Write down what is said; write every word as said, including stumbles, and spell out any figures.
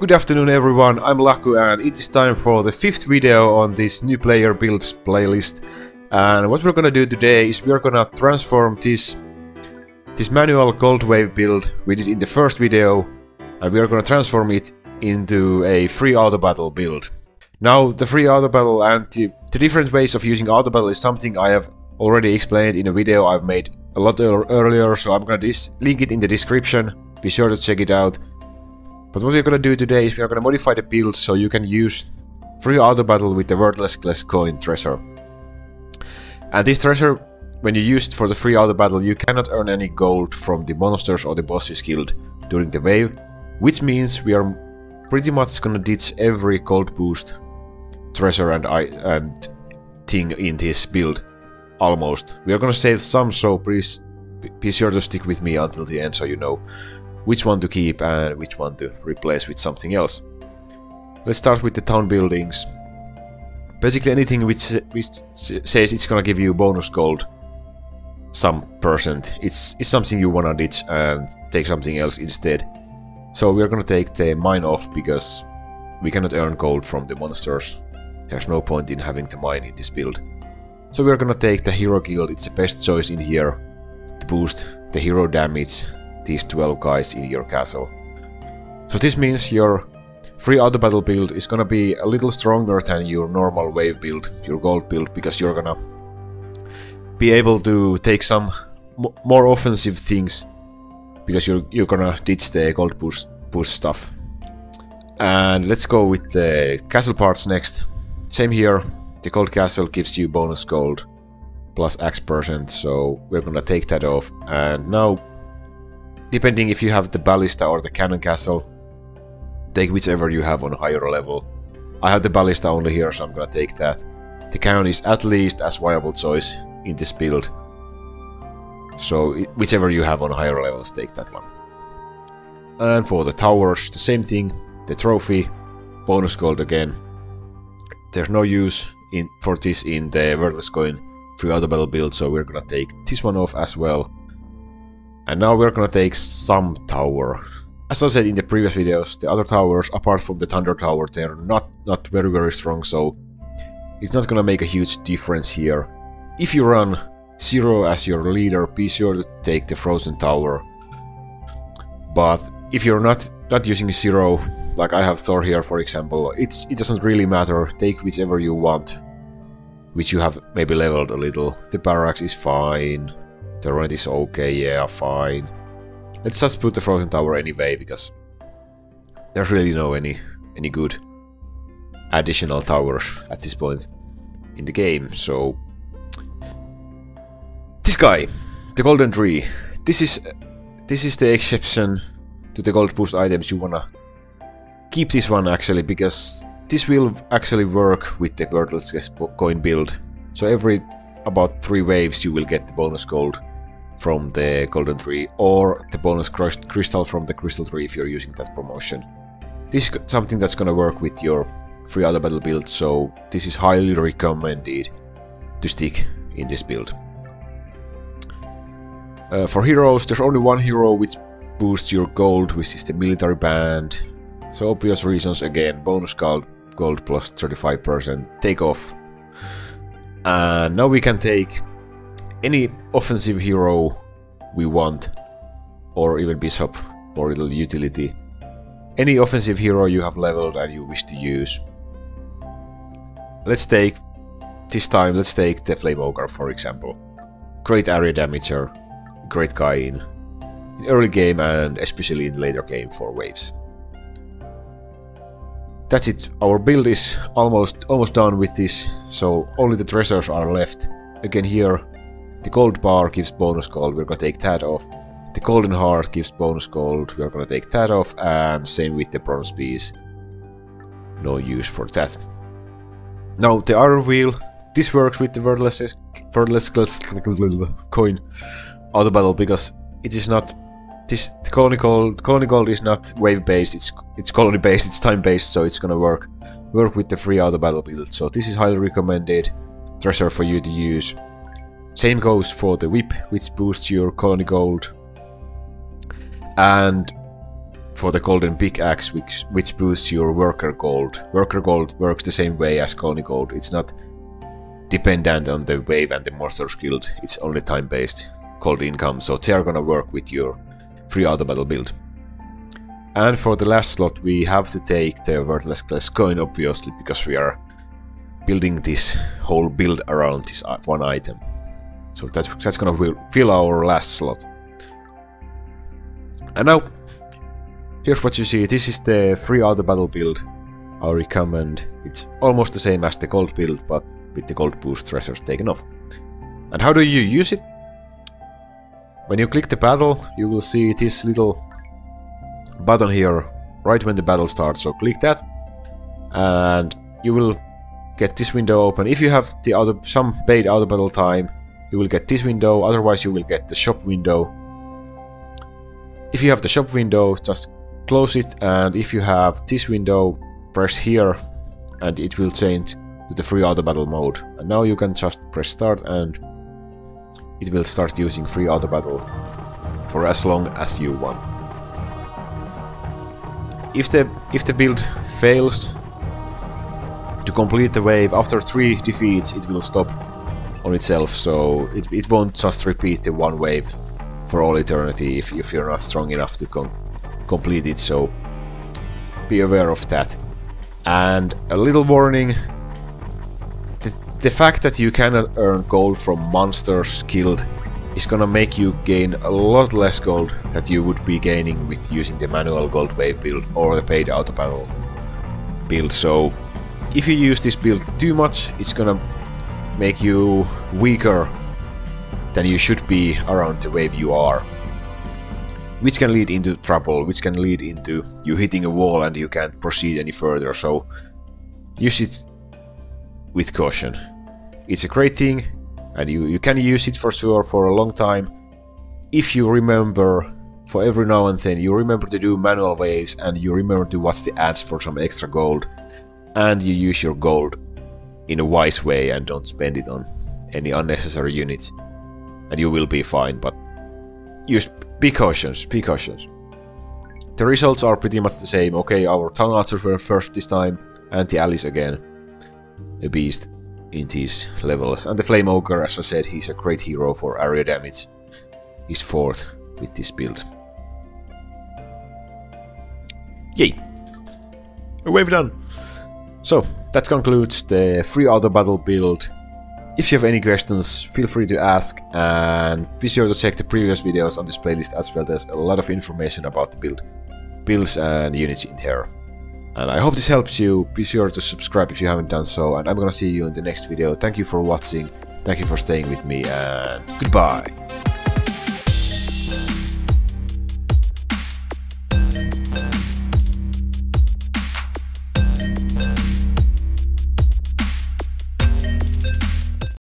Good afternoon everyone, I'm Laku and it is time for the fifth video on this new player builds playlist. And what we're gonna do today is we're gonna transform this this manual cold wave build we did in the first video, and we're gonna transform it into a free auto battle build. Now the free auto battle and the, the different ways of using auto battle is something I have already explained in a video I've made a lot earlier, so I'm gonna link it in the description, be sure to check it out. But what we're gonna do today is we're gonna modify the build so you can use free auto battle with the worthless coin treasure. And this treasure, when you use it for the free auto battle, you cannot earn any gold from the monsters or the bosses killed during the wave, which means we are pretty much gonna ditch every gold boost treasure and I and thing in this build. Almost. We are gonna save some, so please be sure to stick with me until the end so you know which one to keep and which one to replace with something else. Let's start with the town buildings. Basically anything which, which says it's gonna give you bonus gold some percent. It's, it's something you wanna ditch and take something else instead. So we're gonna take the mine off because we cannot earn gold from the monsters. There's no point in having the mine in this build. So we're gonna take the hero guild, it's the best choice in here to boost the hero damage. These twelve guys in your castle. So this means your free auto battle build is gonna be a little stronger than your normal wave build, your gold build, because you're gonna be able to take some more offensive things because you're, you're gonna ditch the gold push, push stuff. And let's go with the castle parts next. Same here, the gold castle gives you bonus gold plus X percent, so we're gonna take that off. And now, depending if you have the ballista or the cannon castle, take whichever you have on a higher level. I have the ballista only here, so I'm gonna take that. The cannon is at least as viable choice in this build, so whichever you have on higher levels, take that one. And for the towers, the same thing, the trophy, bonus gold again. There's no use in for this in the worthless coin free auto battle build, so we're gonna take this one off as well. And now we're gonna take some tower. As I said in the previous videos, the other towers, apart from the Thunder Tower, they're not, not very very strong, so it's not gonna make a huge difference here. If you run Zero as your leader, be sure to take the Frozen Tower. But if you're not, not using Zero, like I have Thor here for example, it's, it doesn't really matter, take whichever you want, which you have maybe leveled a little. The barracks is fine. The rent is okay, yeah, fine. Let's just put the Frozen Tower anyway, because there's really no any any good additional towers at this point in the game, so... This guy, the Golden Tree. This is, this is the exception to the gold boost items. You wanna keep this one actually, because this will actually work with the worthless coin build. So every about three waves you will get the bonus gold from the Golden Tree or the bonus crystal from the Crystal Tree if you're using that promotion. This is something that's gonna work with your free auto battle build, so this is highly recommended to stick in this build. Uh, for heroes, there's only one hero which boosts your gold, which is the Military Band. So obvious reasons again, bonus gold, gold plus thirty-five percent, take off. And now we can take any offensive hero we want, or even bishop or little utility. Any offensive hero you have leveled and you wish to use. Let's take, this time let's take the Flame Ogre for example. Great area damager, great guy in, in early game and especially in later game for waves. That's it, our build is almost almost done with this, so only the treasures are left. Again here, the gold bar gives bonus gold, we're gonna take that off. The golden heart gives bonus gold, we're gonna take that off, and same with the bronze piece. No use for that. Now the iron wheel, this works with the worthless, worthless coin auto battle because it is not... This the colony gold, colony gold is not wave based, it's it's colony based, it's time based, so it's gonna work work with the free auto battle build. So this is highly recommended treasure for you to use. Same goes for the whip, which boosts your colony gold. And for the golden pickaxe, which, which boosts your worker gold. Worker gold works the same way as colony gold. It's not dependent on the wave and the monsters killed. It's only time-based gold income, so they are gonna work with your free auto battle build. And for the last slot, we have to take the worthless class coin, obviously, because we are building this whole build around this one item. So that's, that's gonna fill our last slot. And now, here's what you see. This is the free auto battle build I recommend. It's almost the same as the gold build, but with the gold boost treasures taken off. And how do you use it? When you click the battle, you will see this little button here, right when the battle starts. So click that, and you will get this window open. If you have the auto, some paid auto battle time, you will get this window. Otherwise, you will get the shop window. If you have the shop window, just close it, and if you have this window, press here and it will change to the free auto battle mode. And now you can just press start and it will start using free auto battle for as long as you want. If the, if the build fails to complete the wave after three defeats, it will stop on itself, so it, it won't just repeat the one wave for all eternity if, if you're not strong enough to com complete it, so be aware of that. And a little warning, the, the fact that you cannot earn gold from monsters killed is gonna make you gain a lot less gold that you would be gaining with using the manual gold wave build or the paid auto battle build. So if you use this build too much, it's gonna make you weaker than you should be around the wave you are, which can lead into trouble, which can lead into you hitting a wall and you can't proceed any further. So use it with caution. It's a great thing, and you, you can use it for sure for a long time if you remember, for every now and then you remember to do manual waves and you remember to watch the ads for some extra gold, and you use your gold in a wise way and don't spend it on any unnecessary units, and you will be fine. But use be cautious, be cautious. The results are pretty much the same. Okay, our town archers were first this time, and the allies again. A beast in these levels. And the Flame Ogre, as I said, he's a great hero for area damage. He's fourth with this build. Yay! A wave done! So, that concludes the free auto battle build. If you have any questions, feel free to ask, and be sure to check the previous videos on this playlist as well. There's a lot of information about the build, builds and units in there. And I hope this helps you. Be sure to subscribe if you haven't done so, and I'm gonna see you in the next video. Thank you for watching, thank you for staying with me, and goodbye!